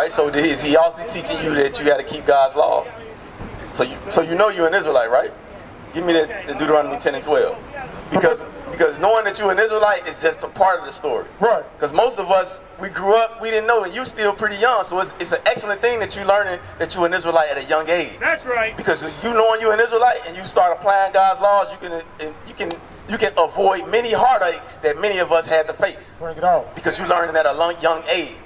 right? So is he also teaching you that you got to keep God's laws? So you know you're an Israelite, right? Give me that Deuteronomy 10 and 12. Because knowing that you're an Israelite is just a part of the story. Right. Because most of us, we grew up, we didn't know, and you're still pretty young. So it's an excellent thing that you're learning that you're an Israelite at a young age. That's right. Because you knowing you're an Israelite and you start applying God's laws, you can avoid many heartaches that many of us had to face. Bring it on. Because you're learning at a young age.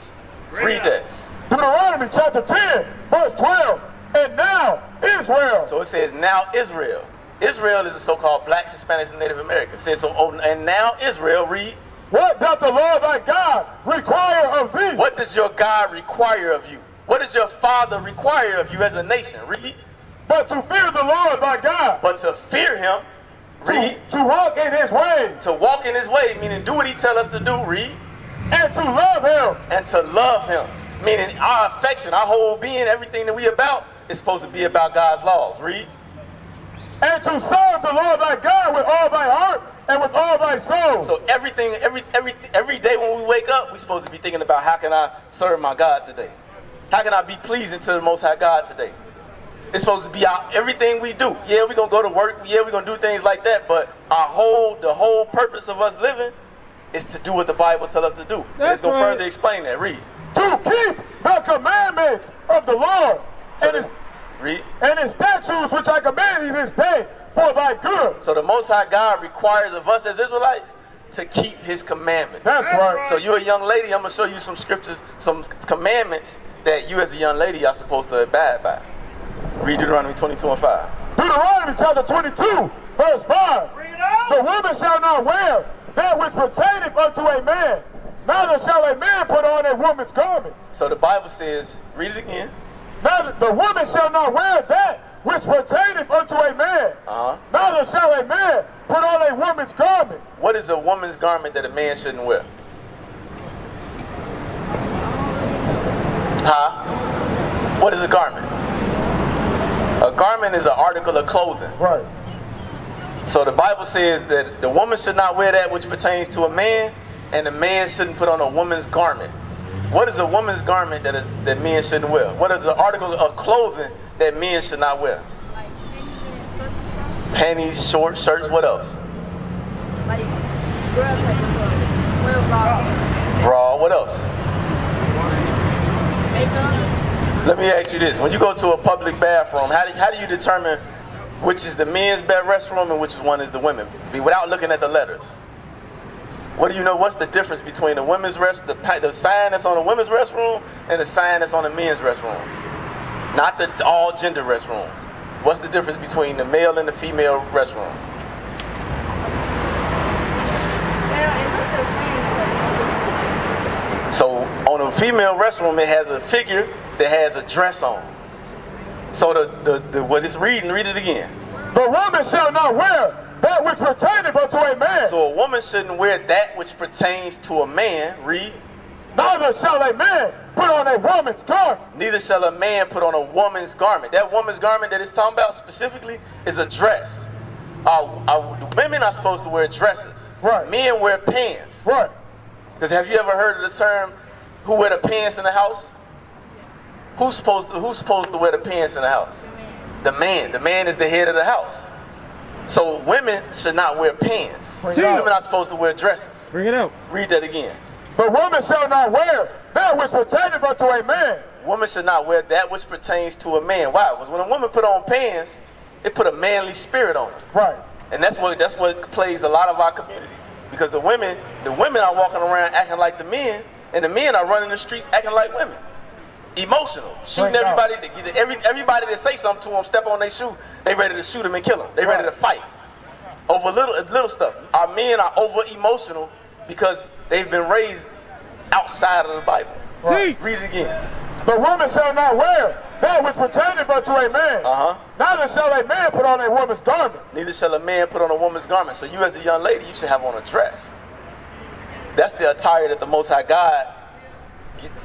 Read that. Deuteronomy chapter 10, verse 12. And now Israel. So it says, now Israel. Israel is the so-called blacks, Hispanics, and Native Americans. It says, so, oh, and now Israel, read. What doth the Lord thy God require of thee? What does your God require of you? What does your Father require of you as a nation? Read. But to fear the Lord thy God. But to fear him. Read. To walk in his way. To walk in his way, meaning do what he tells us to do. Read. And to love him. And to love him. Meaning our affection, our whole being, everything that we about is supposed to be about God's laws. Read. And to serve the Lord thy God with all thy heart and with all thy soul. So every day when we wake up, we're supposed to be thinking about how can I serve my God today? How can I be pleasing to the Most High God today? It's supposed to be everything we do. Yeah, we're going to go to work. Yeah, we're going to do things like that. But the whole purpose of us living is to do what the Bible tells us to do. Let's go further explain that. Read. To keep the commandments of the Lord and his statutes which I command thee this day for thy good. So the Most High God requires of us as Israelites to keep his commandments. That's right. So you're a young lady. I'm going to show you some scriptures, some commandments that you as a young lady are supposed to abide by. Read Deuteronomy 22 and 5. Deuteronomy chapter 22, verse 5. Read up. The woman shall not wear that which pertaineth unto a man, neither shall a man put on a woman's garment. So the Bible says, read it again. The woman shall not wear that which pertaineth unto a man, neither shall a man put on a woman's garment. What is a woman's garment that a man shouldn't wear? Huh? What is a garment? A garment is an article of clothing. Right. So the Bible says that the woman should not wear that which pertains to a man, and the man shouldn't put on a woman's garment. What is a woman's garment that men shouldn't wear? What is the article of clothing that men should not wear? Like panties, short shirts, what else? Like girls like bra. Bra, what else? Makeup. Let me ask you this. When you go to a public bathroom, how do you determine which is the men's restroom and which one is the women's? Without looking at the letters. What do you know? What's the difference between the women's restroom, the sign that's on the women's restroom, and the sign that's on the men's restroom? Not the all gender restroom. What's the difference between the male and the female restroom? So on a female restroom, it has a figure that has a dress on. So what it's reading, read it again. The woman shall not wear that which pertaineth unto a man. So a woman shouldn't wear that which pertains to a man. Read. Neither shall a man put on a woman's garment. Neither shall a man put on a woman's garment. That woman's garment that it's talking about specifically is a dress. Women are supposed to wear dresses. Right. Men wear pants. Right. Because have you ever heard of the term, who wear the pants in the house? Who's supposed to wear the pants in the house? The man. The man is the head of the house. So women should not wear pants. Women are supposed to wear dresses. Bring it out. Read that again. But woman shall not wear that which pertaineth unto a man. Woman should not wear that which pertains to a man. Why? Because when a woman put on pants, it put a manly spirit on her. Right. And that's what plays a lot of our communities. Because the women are walking around acting like the men, and the men are running the streets acting like women. Emotional, shooting everybody. Everybody that say something to them, step on their shoe, they ready to shoot them and kill them. They ready to fight over little stuff. Our men are over emotional because they've been raised outside of the Bible. Right. Read it again. The woman shall not wear that which pertaineth unto a man. Neither shall a man put on a woman's garment. Neither shall a man put on a woman's garment. So you as a young lady, you should have on a dress. That's the attire that the Most High God.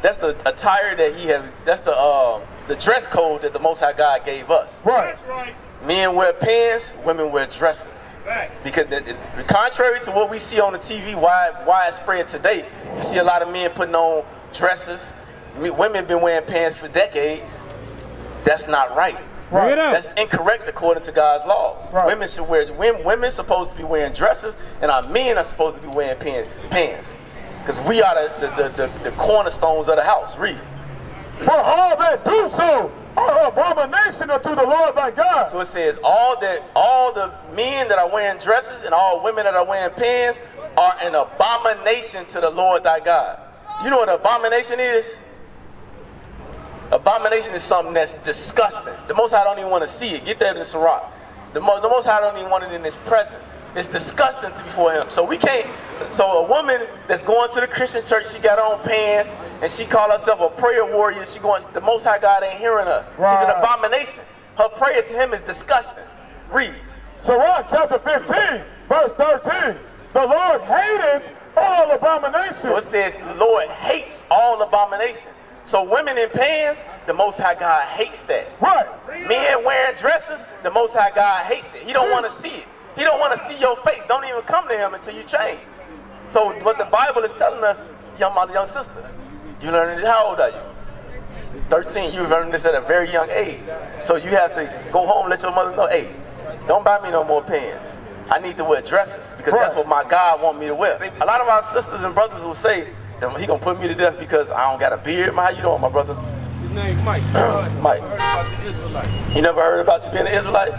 That's the attire that he has. That's the dress code that the Most High God gave us. Right. That's right. Men wear pants, women wear dresses. Facts. Because contrary to what we see on the TV, widespread today, you see a lot of men putting on dresses, Women been wearing pants for decades. That's not right. Right. That's incorrect according to God's laws. Right. Women should wear. Women supposed to be wearing dresses, and our men are supposed to be wearing pants. Because we are the cornerstones of the house. Read. For all that do so are abomination unto the Lord thy God. So it says all the men that are wearing dresses and all women that are wearing pants are an abomination to the Lord thy God. You know what abomination is? Abomination is something that's disgusting. The Most High don't even want to see it. Get that in Sirach. The Most High don't even want it in his presence. It's disgusting before him. So we can't. So a woman that's going to the Christian church, she got on pants, and she call herself a prayer warrior. She going, the Most High God ain't hearing her. Right. She's an abomination. Her prayer to him is disgusting. Read. Sirach chapter 15, verse 13. The Lord hated all abominations. So it says the Lord hates all abominations. So women in pants, the Most High God hates that. Right. Men wearing dresses, the Most High God hates it. He don't want to see it. He don't want to see your face. Don't even come to him until you change. So what the Bible is telling us, young sister, you learning this, how old are you? 13. You learning this at a very young age. So you have to go home and let your mother know, hey, don't buy me no more pants. I need to wear dresses because that's what my God want me to wear. A lot of our sisters and brothers will say, he gonna put me to death because I don't got a beard. How you doing, my brother? His name's Mike. Mike. You never heard about you being an Israelite?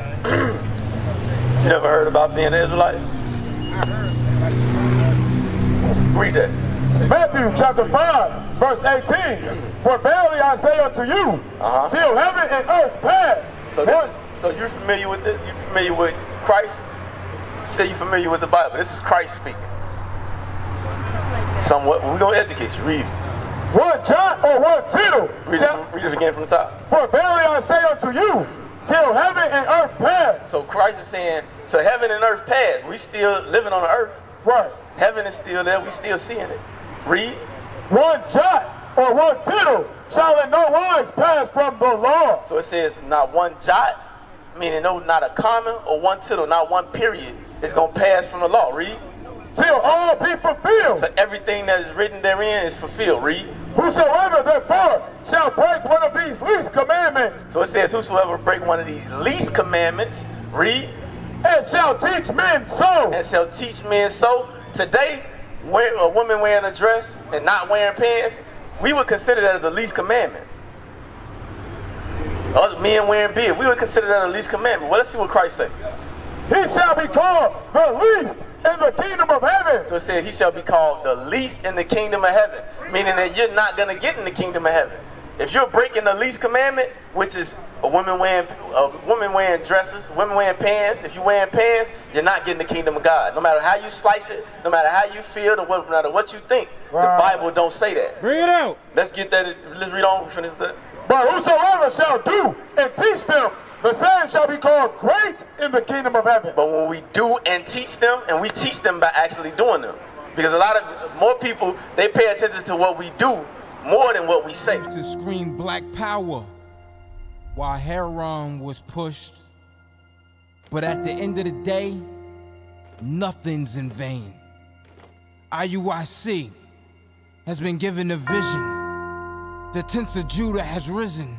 You never heard about being an Israelite? Read that. Matthew chapter 5, verse 18. For verily I say unto you, till heaven and earth pass. So you're familiar with this? You familiar with Christ? You say you're familiar with the Bible. This is Christ speaking. Somewhat, we're going to educate you. Read. One jot or one tittle. Read it again from the top. For verily I say unto you, till heaven and earth pass. So Christ is saying, till heaven and earth pass. We still living on the earth. Right. Heaven is still there. We still seeing it. Read. One jot or one tittle shall in no wise pass from the law. So it says not one jot, meaning not a comma or one tittle, not one period is going to pass from the law. Read. Till all be fulfilled. So everything that is written therein is fulfilled. Read. Whosoever therefore shall break one of these least commandments. So it says whosoever break one of these least commandments. Read. And shall teach men so. And shall teach men so. Today, a woman wearing a dress and not wearing pants, we would consider that as the least commandment. Other men wearing beard, we would consider that the least commandment. Well, let's see what Christ said. He shall be called the least in the kingdom of heaven. So it says he shall be called the least in the kingdom of heaven, meaning that you're not going to get in the kingdom of heaven. If you're breaking the least commandment, which is a woman wearing dresses, women wearing pants, if you're wearing pants, you're not getting the kingdom of God. No matter how you slice it, no matter how you feel, no matter what you think, the Bible don't say that. Bring it out. Let's get that. Let's read on and finish that. But whosoever shall do and teach them, the same shall be called great in the kingdom of heaven. But when we do and teach them, and we teach them by actually doing them. Because a lot of more people, they pay attention to what we do more than what we say. To scream black power while Heron was pushed. But at the end of the day, nothing's in vain. IUIC has been given a vision. The tents of Judah has risen.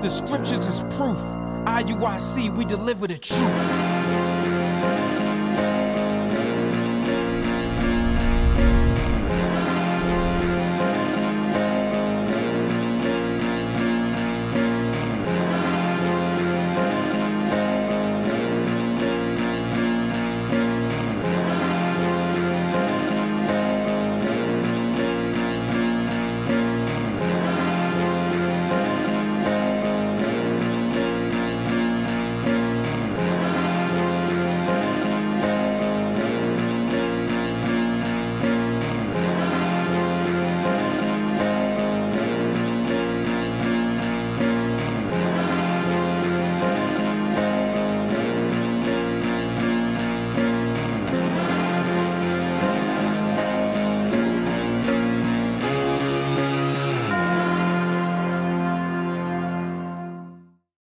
The scriptures is proof. IUIC, we deliver the truth.